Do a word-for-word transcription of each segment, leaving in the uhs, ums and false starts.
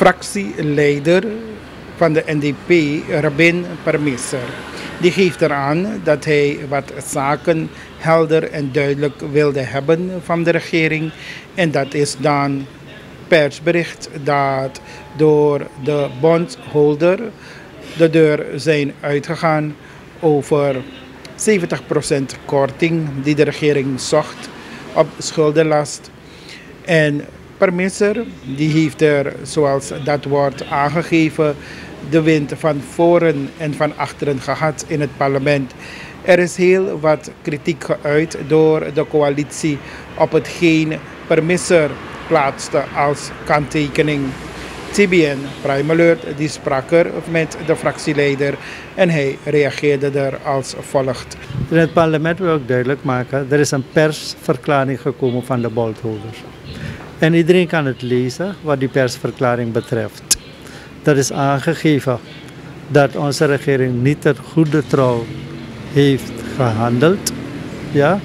fractieleider van de N D P, Rabin Parmessar. Die geeft eraan dat hij wat zaken helder en duidelijk wilde hebben van de regering. En dat is dan persbericht dat door de bondholder de deur zijn uitgegaan over zeventig procent korting die de regering zocht op schuldenlast. En Parmessar die heeft er, zoals dat wordt aangegeven, de wind van voren en van achteren gehad in het parlement. Er is heel wat kritiek geuit door de coalitie op hetgeen Parmessar plaatste als kanttekening. T B N, Prime Alert, die sprak er met de fractieleider en hij reageerde er als volgt. In het parlement wil ik duidelijk maken, er is een persverklaring gekomen van de bondholder. En iedereen kan het lezen wat die persverklaring betreft. Dat is aangegeven dat onze regering niet ter goede trouw heeft gehandeld. Ja?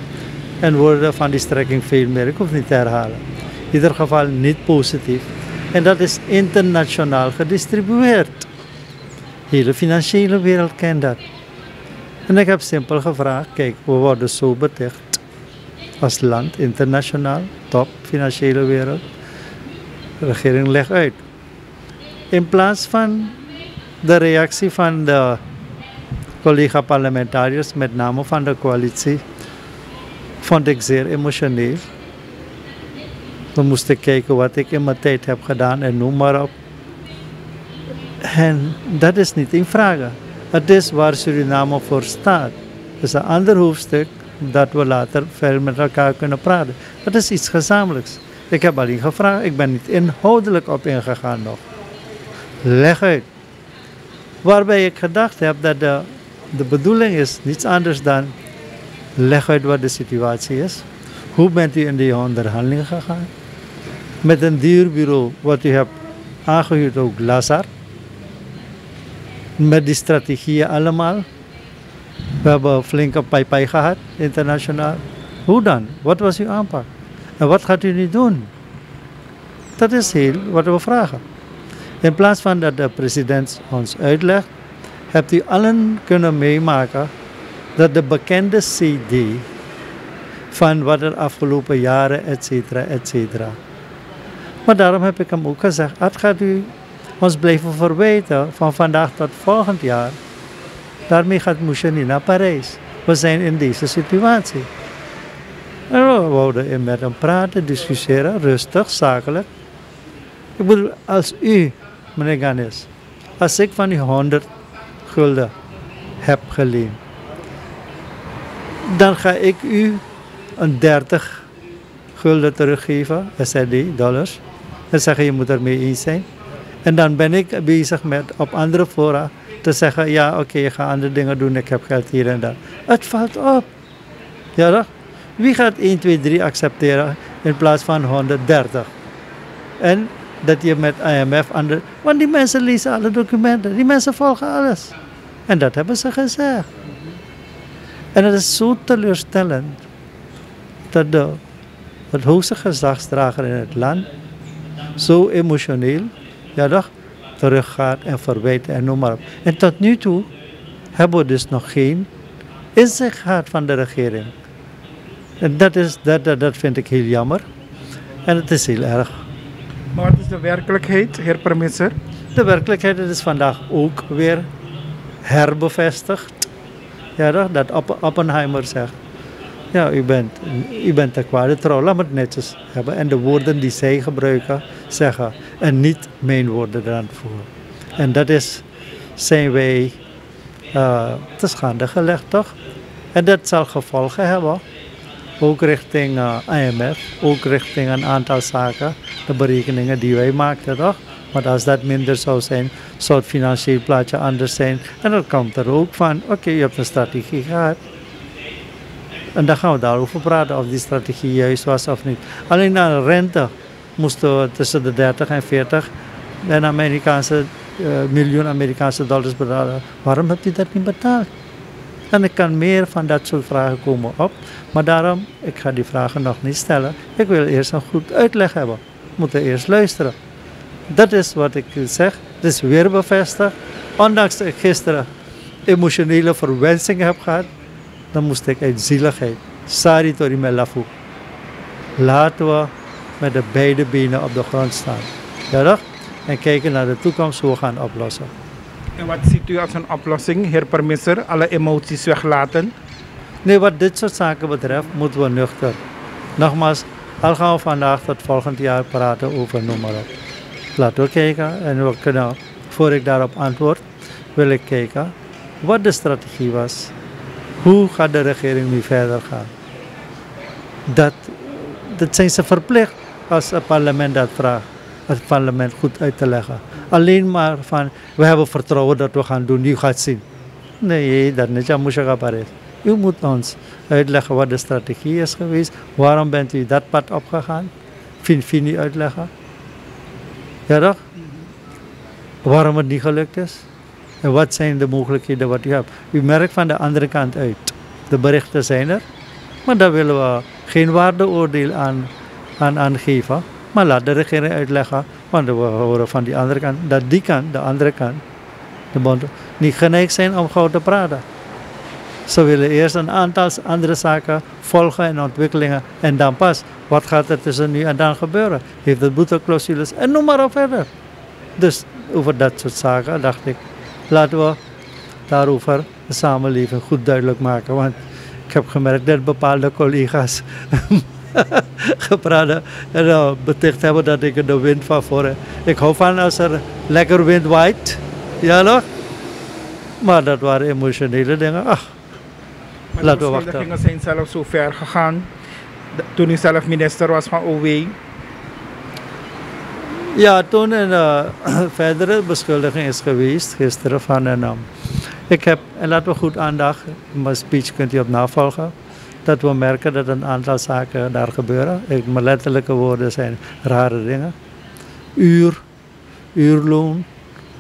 En woorden van die strekking veel meer, ik hoef niet te herhalen. In ieder geval niet positief. En dat is internationaal gedistribueerd. De hele financiële wereld kent dat. En ik heb simpel gevraagd, kijk, we worden zo beticht als land, internationaal, top, financiële wereld. De regering legt uit. In plaats van de reactie van de collega-parlementariërs, met name van de coalitie, vond ik zeer emotioneel. We moesten kijken wat ik in mijn tijd heb gedaan en noem maar op. En dat is niet in vraag. Het is waar Suriname voor staat. Het is een ander hoofdstuk dat we later veel met elkaar kunnen praten. Het is iets gezamenlijks. Ik heb alleen gevraagd, ik ben niet inhoudelijk op ingegaan nog. Leg uit. Waarbij ik gedacht heb dat de, de bedoeling is niets anders dan leg uit wat de situatie is. Hoe bent u in die onderhandeling gegaan? Met een duurbureau wat u hebt aangehuurd, ook Lazar. Met die strategieën allemaal. We hebben een flinke pijpij gehad, internationaal. Hoe dan? Wat was uw aanpak? En wat gaat u nu doen? Dat is heel wat we vragen. In plaats van dat de president ons uitlegt, hebt u allen kunnen meemaken dat de bekende C D van wat er afgelopen jaren, et cetera, et cetera. Maar daarom heb ik hem ook gezegd, dat gaat u ons blijven verwijten van vandaag tot volgend jaar. Daarmee gaat Moesje niet naar Parijs. We zijn in deze situatie. En we wouden met hem praten, discussiëren, rustig, zakelijk. Ik bedoel, als u, meneer Ganesh, als ik van u honderd gulden heb geleend, dan ga ik u een dertig gulden teruggeven, S R D, dollars. En zeggen, je moet ermee eens zijn. En dan ben ik bezig met op andere fora te zeggen, ja, oké, okay, je gaat andere dingen doen, ik heb geld hier en daar. Het valt op. Ja, toch? Wie gaat één, twee, drie accepteren in plaats van honderddertig? En dat je met I M F andere... Want die mensen lezen alle documenten. Die mensen volgen alles. En dat hebben ze gezegd. En het is zo teleurstellend dat de, het hoogste gezagsdrager in het land zo emotioneel, ja toch, teruggaat en verwijt en noem maar op. En tot nu toe hebben we dus nog geen inzicht gehad van de regering. En dat, is, dat, dat, dat vind ik heel jammer. En het is heel erg. Maar wat is de werkelijkheid, heer Parmessar? De werkelijkheid is vandaag ook weer herbevestigd. Ja, toch? Dat Oppenheimer zegt. Ja, u bent, u bent te kwade trouw, laat me het netjes hebben. En de woorden die zij gebruiken, zeggen. En niet mijn woorden eraan voeren. En dat is, zijn wij uh, te schande gelegd, toch? En dat zal gevolgen hebben. Ook richting uh, I M F, ook richting een aantal zaken, de berekeningen die wij maakten, toch? Want als dat minder zou zijn, zou het financieel plaatje anders zijn. En dan komt er ook van, oké, okay, je hebt een strategie gehad. En dan gaan we daarover praten, of die strategie juist was of niet. Alleen naar rente moesten we tussen de dertig en veertig en Amerikaanse, uh, miljoen Amerikaanse dollars betalen. Waarom heb je dat niet betaald? En er kan meer van dat soort vragen komen op. Maar daarom, ik ga die vragen nog niet stellen. Ik wil eerst een goed uitleg hebben. We moeten eerst luisteren. Dat is wat ik zeg. Het is weer bevestigd. Ondanks dat ik gisteren emotionele verwensingen heb gehad, dan moest ik uit zieligheid. Sari tori me lafu. Laten we met de beide benen op de grond staan. Ja, toch? En kijken naar de toekomst, hoe we gaan oplossen. En wat ziet u als een oplossing, heer Parmessar? Alle emoties weglaten? Nee, wat dit soort zaken betreft, moeten we nuchter. Nogmaals, al gaan we vandaag tot volgend jaar praten over noem maar op. Laten we kijken en we kunnen, voor ik daarop antwoord, wil ik kijken wat de strategie was. Hoe gaat de regering nu verder gaan? Dat, dat zijn ze verplicht als het parlement dat vraagt. Het parlement goed uit te leggen. Alleen maar van, we hebben vertrouwen dat we gaan doen, u gaat zien. Nee, dat niet. Ja, moest je gaan pareren. U moet ons uitleggen wat de strategie is geweest. Waarom bent u dat pad opgegaan? Vind je niet uitleggen? Ja toch? Waarom het niet gelukt is? En wat zijn de mogelijkheden wat u hebt? U merkt van de andere kant uit. De berichten zijn er. Maar daar willen we geen waardeoordeel aan, aan, aan geven. Maar laat de regering uitleggen. Want we horen van die andere kant. Dat die kant, de andere kant. De bond niet geneigd zijn om gauw te praten. Ze willen eerst een aantal andere zaken volgen en ontwikkelingen. En dan pas, wat gaat er tussen nu en dan gebeuren? Heeft het boeteclausules en noem maar op verder. Dus over dat soort zaken dacht ik, laten we daarover de samenleving goed duidelijk maken. Want ik heb gemerkt dat bepaalde collega's gepraat en beticht hebben dat ik de wind van voren. Ik hou van als er lekker wind waait. Ja nog? Maar dat waren emotionele dingen. Ach. Maar de beschuldigingen zijn zelf zo ver gegaan, toen u zelf minister was van O W. Ja, toen een uh, verdere beschuldiging is geweest, gisteren van en um, ik heb, en laten we goed aandacht, mijn speech kunt u op navolgen, dat we merken dat een aantal zaken daar gebeuren. Ik, mijn letterlijke woorden zijn rare dingen. Uur, uurloon.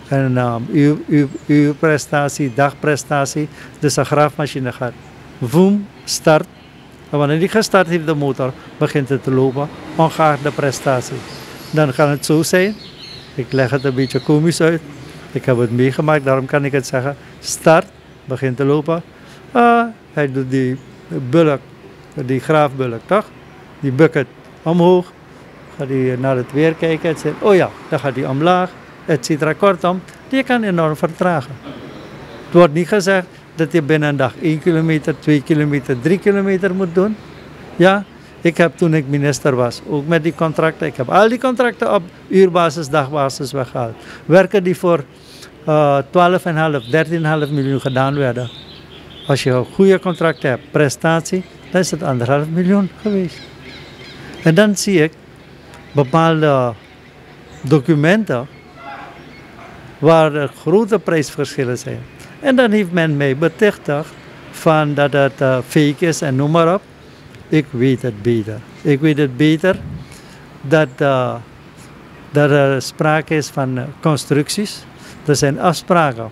En um, uw, uw, uw prestatie, dagprestatie, dus een graafmachine gaat. Voem, start. En wanneer die gestart heeft, de motor begint het te lopen, ongeacht de prestatie. Dan kan het zo zijn, ik leg het een beetje komisch uit, ik heb het meegemaakt, daarom kan ik het zeggen. Start, begint te lopen. Uh, hij doet die bulk, die graafbulk, toch? Die bucket omhoog. Gaat hij naar het weer kijken en zegt, oh ja, dan gaat hij omlaag. Et cetera, kortom, die kan enorm vertragen. Het wordt niet gezegd dat je binnen een dag één kilometer, twee kilometer, drie kilometer moet doen. Ja, ik heb toen ik minister was, ook met die contracten, ik heb al die contracten op uurbasis, dagbasis weggehaald. Werken die voor uh, twaalf komma vijf, dertien komma vijf miljoen gedaan werden. Als je een goede contract hebt, prestatie, dan is het anderhalf miljoen geweest. En dan zie ik bepaalde documenten waar er grote prijsverschillen zijn. En dan heeft men mij betichtigd van dat het uh, fake is en noem maar op. Ik weet het beter. Ik weet het beter dat, uh, dat er sprake is van uh, constructies. Er zijn afspraken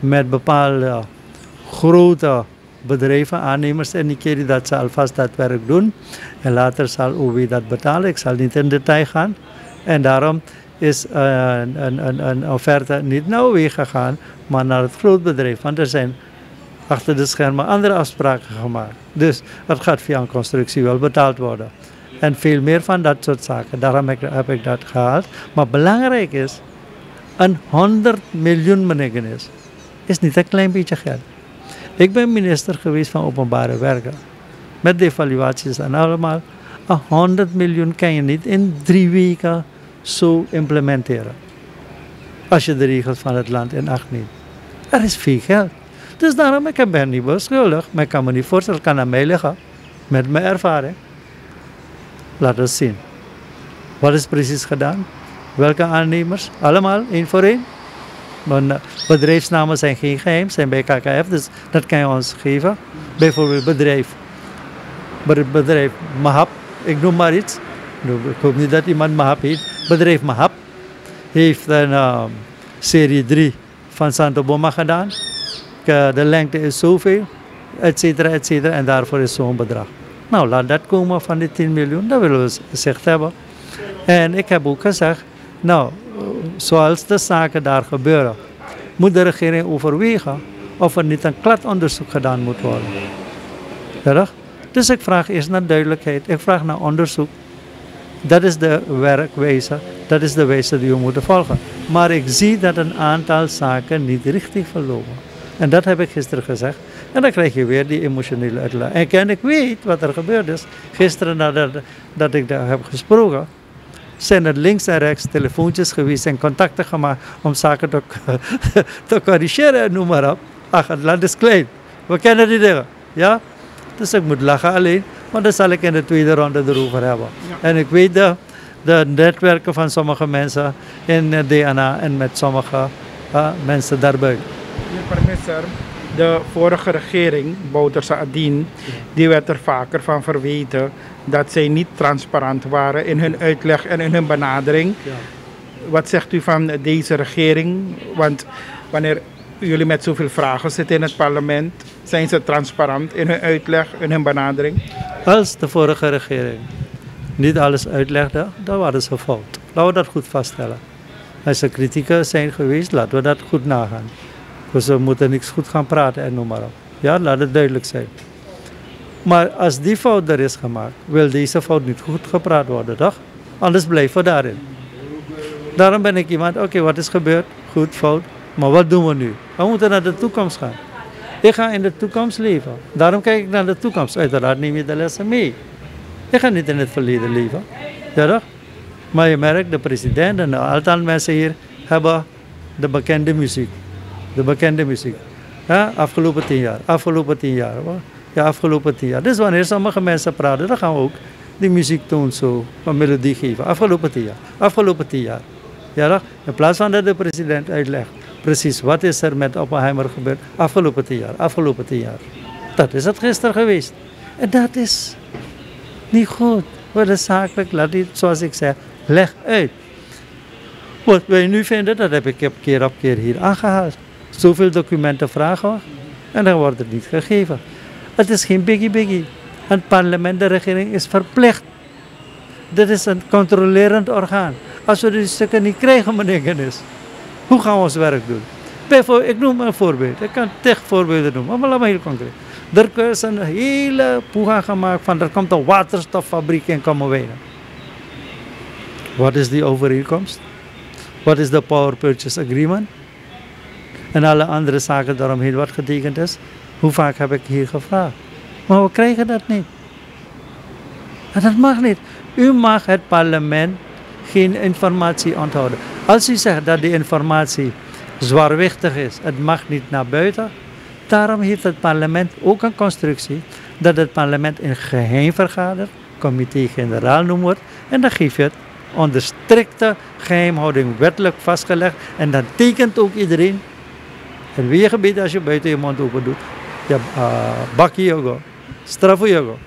met bepaalde uh, grote bedrijven, aannemers, en die keren dat ze alvast dat werk doen. En later zal O W dat betalen. Ik zal niet in detail gaan. En daarom is een, een, een, een offerte niet naar O W gegaan, maar naar het grootbedrijf. Want er zijn achter de schermen andere afspraken gemaakt. Dus dat gaat via een constructie wel betaald worden. En veel meer van dat soort zaken. Daarom heb ik, heb ik dat gehaald. Maar belangrijk is, een honderd miljoen benegenis is niet een klein beetje geld. Ik ben minister geweest van Openbare Werken. Met devaluaties en allemaal. Een honderd miljoen kan je niet in drie weken zo implementeren. Als je de regels van het land in acht neemt. Er is veel geld. Dus daarom, ik ben niet beschuldigd. Maar ik kan me niet voorstellen, het kan aan mij liggen. Met mijn ervaring. Laat ons zien. Wat is precies gedaan? Welke aannemers? Allemaal, één voor één. Want bedrijfsnamen zijn geen geheim, zijn bij K K F. Dus dat kan je ons geven. Bijvoorbeeld bedrijf. Bedrijf Mahap. Ik noem maar iets. Ik hoop niet dat iemand Mahap heet. Bedrijf Mahap heeft een uh, serie drie van Santo Boma gedaan. De lengte is zoveel, et cetera, et cetera. En daarvoor is zo'n bedrag. Nou, laat dat komen van die tien miljoen. Dat willen we gezegd hebben. En ik heb ook gezegd, nou, zoals de zaken daar gebeuren, moet de regering overwegen of er niet een klatonderzoek gedaan moet worden. Derg? Dus ik vraag eerst naar duidelijkheid, ik vraag naar onderzoek. Dat is de werkwijze, dat is de wijze die we moeten volgen. Maar ik zie dat een aantal zaken niet richting verlopen. En dat heb ik gisteren gezegd. En dan krijg je weer die emotionele uitlaat. En ik weet wat er gebeurd is. Gisteren nadat dat ik daar heb gesproken, zijn er links en rechts telefoontjes geweest en contacten gemaakt om zaken te, te corrigeren en noem maar op. Ach, het land is klein. We kennen die dingen. Ja? Dus ik moet lachen alleen, maar dat zal ik in de tweede ronde erover hebben. Ja. En ik weet de, de netwerken van sommige mensen in D N A en met sommige uh, mensen daarbuiten. Meneer Parmessar, de vorige regering, Bouterse Adhin, die werd er vaker van verweten dat zij niet transparant waren in hun uitleg en in hun benadering. Ja. Wat zegt u van deze regering? Want wanneer jullie met zoveel vragen zitten in het parlement, zijn ze transparant in hun uitleg, in hun benadering? Als de vorige regering niet alles uitlegde, dan waren ze fout. Laten we dat goed vaststellen. Als er kritieken zijn geweest, laten we dat goed nagaan. Dus we moeten niks goed gaan praten en noem maar op. Ja, laat het duidelijk zijn. Maar als die fout er is gemaakt, wil deze fout niet goed gepraat worden, toch? Anders blijven we daarin. Daarom ben ik iemand, oké, okay, wat is gebeurd? Goed, fout. Maar wat doen we nu? We moeten naar de toekomst gaan. Ik ga in de toekomst leven. Daarom kijk ik naar de toekomst. Uiteraard neem je de lessen mee. Ik ga niet in het verleden leven. Ja, toch? Maar je merkt, de president en een aantal mensen hier hebben de bekende muziek. De bekende muziek. Ja, afgelopen tien jaar, afgelopen tien jaar. Ja, afgelopen tien jaar. Dus wanneer sommige mensen praten, dan gaan we ook die muziektoon zo, een melodie geven. Afgelopen tien jaar, afgelopen tien jaar. Ja, toch? In plaats van dat de president uitlegt, precies wat is er met Oppenheimer gebeurd, afgelopen tien jaar, afgelopen tien jaar. Dat is het gisteren geweest. En dat is niet goed. Wat is zakelijk, laat dit, zoals ik zei, leg uit. Wat wij nu vinden, dat heb ik keer op keer hier aangehaald. Zoveel documenten vragen we en dan wordt het niet gegeven. Het is geen biggie biggie. Een parlement, de regering is verplicht. Dit is een controlerend orgaan. Als we die stukken niet krijgen, meneer Ganesh, hoe gaan we ons werk doen? Bijvoorbeeld, ik noem een voorbeeld. Ik kan tig voorbeelden noemen, maar laat me heel concreet. Er is een hele poega gemaakt van er komt een waterstoffabriek in Kamowijnen. Wat is die overeenkomst? Wat is de Power Purchase Agreement? En alle andere zaken daaromheen wat getekend is. Hoe vaak heb ik hier gevraagd? Maar we krijgen dat niet. En dat mag niet. U mag het parlement geen informatie onthouden. Als u zegt dat die informatie zwaarwichtig is, het mag niet naar buiten. Daarom heeft het parlement ook een constructie dat het parlement in geheim vergadert, comité-generaal noemen wordt, en dan geef je het onder strikte geheimhouding wettelijk vastgelegd. En dan tekent ook iedereen. En wie je gebied als je buiten je mond open doet, je uh, bakkie je go, strafu je go.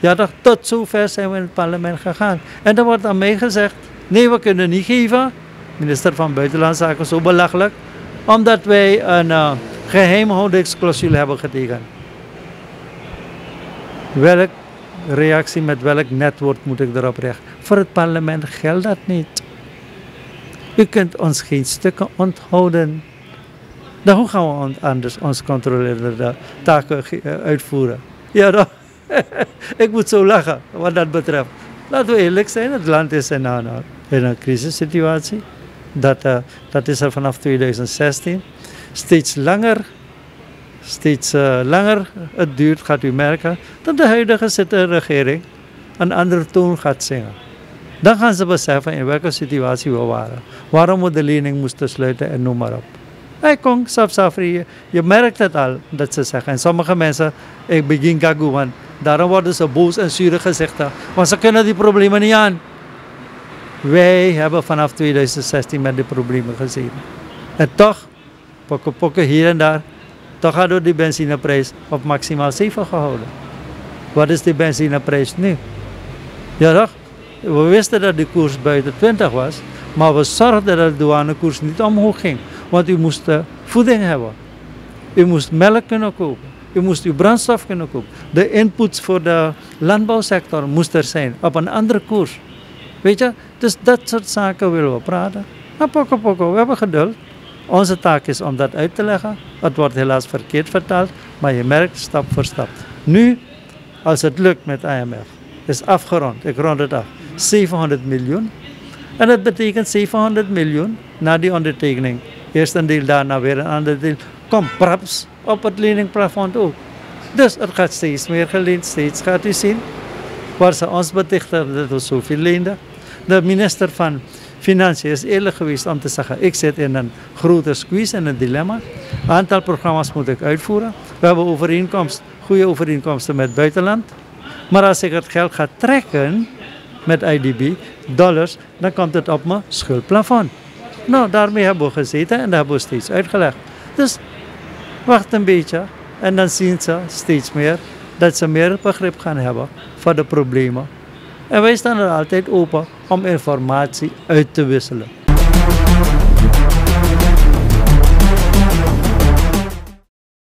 Ja, toch, tot zover zijn we in het parlement gegaan. En dan wordt aan mij gezegd, nee, we kunnen niet geven, minister van Buitenlandse Zaken, zo belachelijk, omdat wij een uh, geheimhoudingsclausule hebben getekend. Welk reactie met welk netwoord moet ik erop richten? Voor het parlement geldt dat niet. U kunt ons geen stukken onthouden. Dan hoe gaan we anders onze controlerende taken uitvoeren? Ja, dan, ik moet zo lachen wat dat betreft. Laten we eerlijk zijn, het land is in een, in een crisissituatie. Dat, uh, dat is er vanaf tweeduizend zestien. Steeds langer, steeds uh, langer het duurt, gaat u merken, dat de huidige regering een andere toon gaat zingen. Dan gaan ze beseffen in welke situatie we waren. Waarom we de lening moesten sluiten en noem maar op. Hey Kong, Saf Safri, je merkt het al dat ze zeggen. En sommige mensen, ik begin gagu, want daarom worden ze boos en zure gezichten. Want ze kunnen die problemen niet aan. Wij hebben vanaf tweeduizend zestien met die problemen gezien. En toch, pokken pokken hier en daar, toch hadden we die benzineprijs op maximaal zeven gehouden. Wat is die benzineprijs nu? Ja toch? We wisten dat de koers buiten twintig was, maar we zorgden dat de douanekoers niet omhoog ging. Want u moest uh, voeding hebben. U moest melk kunnen kopen. U moest uw brandstof kunnen kopen. De inputs voor de landbouwsector moest er zijn op een andere koers. Weet je, Dus dat soort zaken willen we praten. Maar poco poco, we hebben geduld. Onze taak is om dat uit te leggen. Het wordt helaas verkeerd vertaald, maar je merkt stap voor stap. Nu, als het lukt met I M F, is afgerond, ik rond het af, zevenhonderd miljoen. En dat betekent zevenhonderd miljoen na die ondertekening. Eerst een deel, daarna weer een ander deel. Kom, praps, op het leningplafond ook. Dus er gaat steeds meer geleend, steeds gaat u zien. Waar ze ons betichten dat we zoveel leenden. De minister van Financiën is eerlijk geweest om te zeggen, ik zit in een grote squeeze, in een dilemma. Een aantal programma's moet ik uitvoeren. We hebben overeenkomst, goede overeenkomsten met het buitenland. Maar als ik het geld ga trekken met I D B, dollars, dan komt het op mijn schuldplafond. Nou, daarmee hebben we gezeten en dat hebben we steeds uitgelegd. Dus wacht een beetje en dan zien ze steeds meer dat ze meer begrip gaan hebben voor de problemen. En wij staan er altijd open om informatie uit te wisselen.